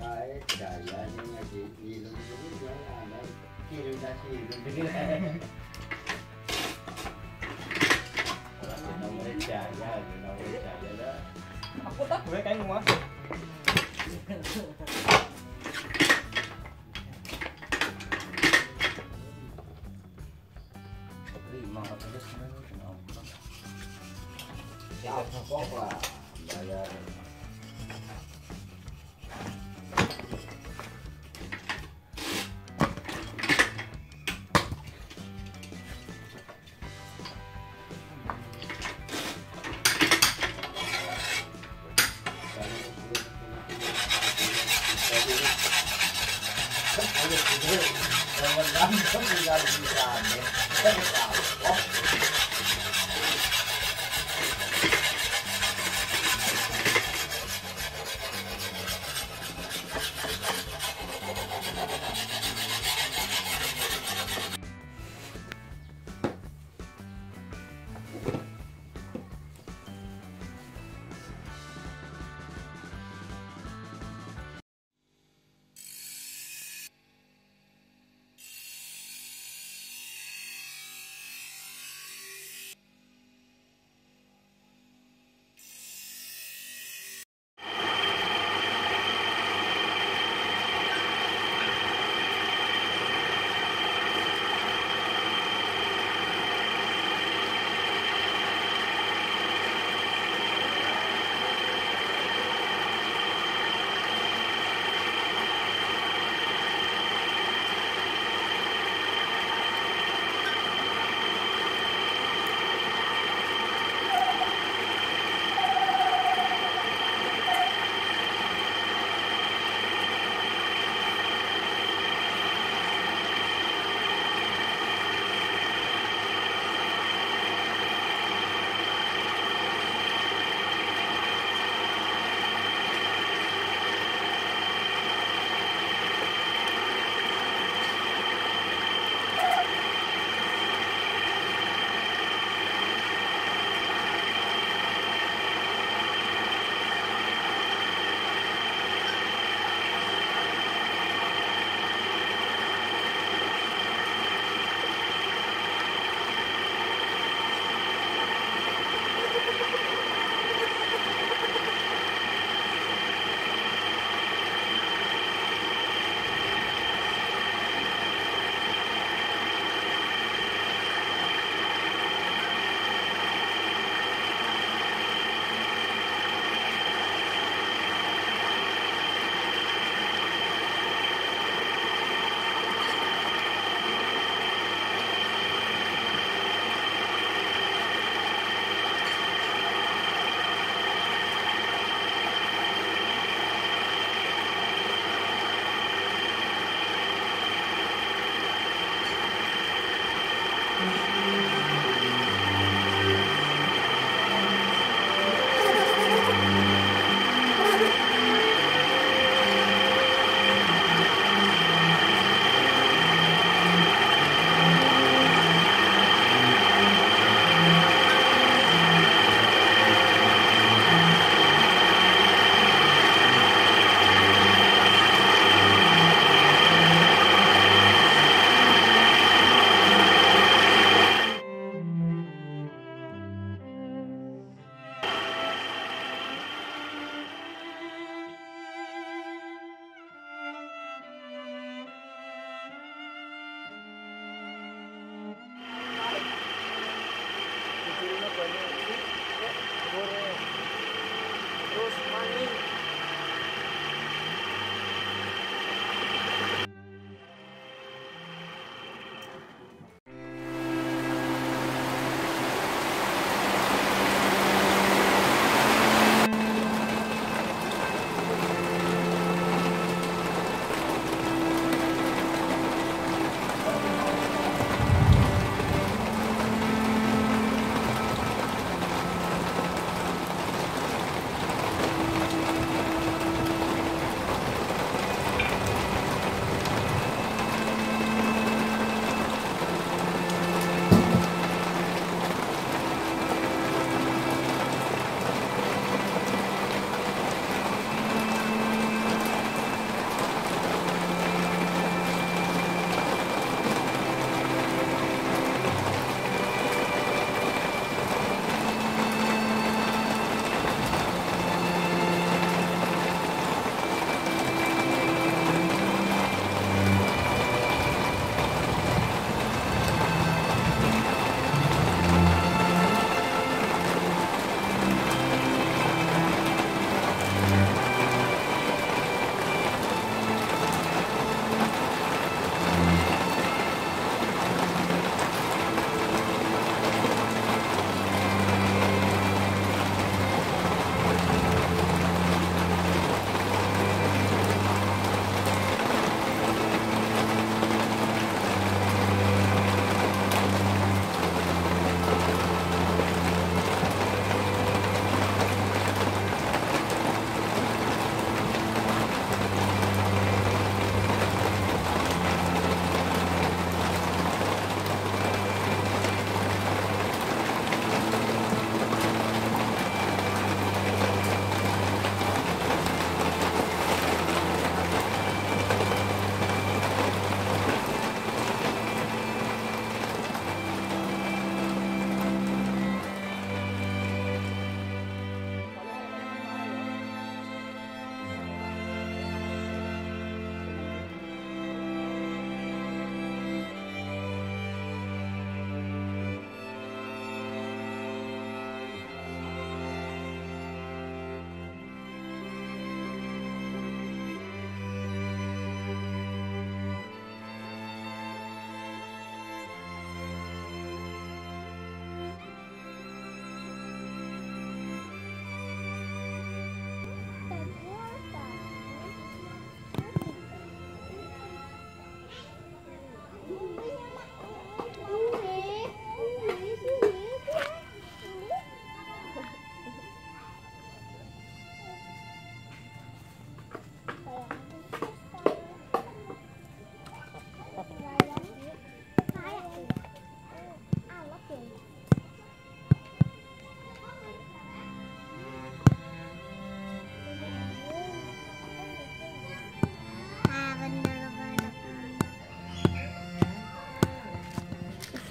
Đấy, trời ơi, nhưng mà chị gì cũng đúng đó là nó khi đưa ra khi gì cũng trời ơi, đâu trời đó. Không có tắt với cái luôn á.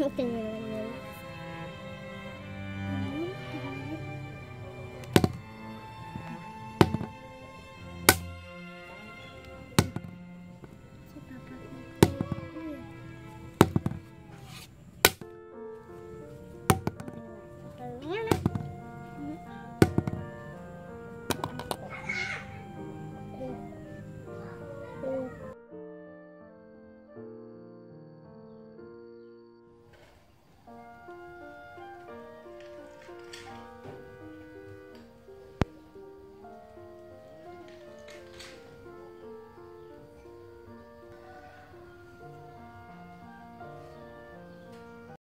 open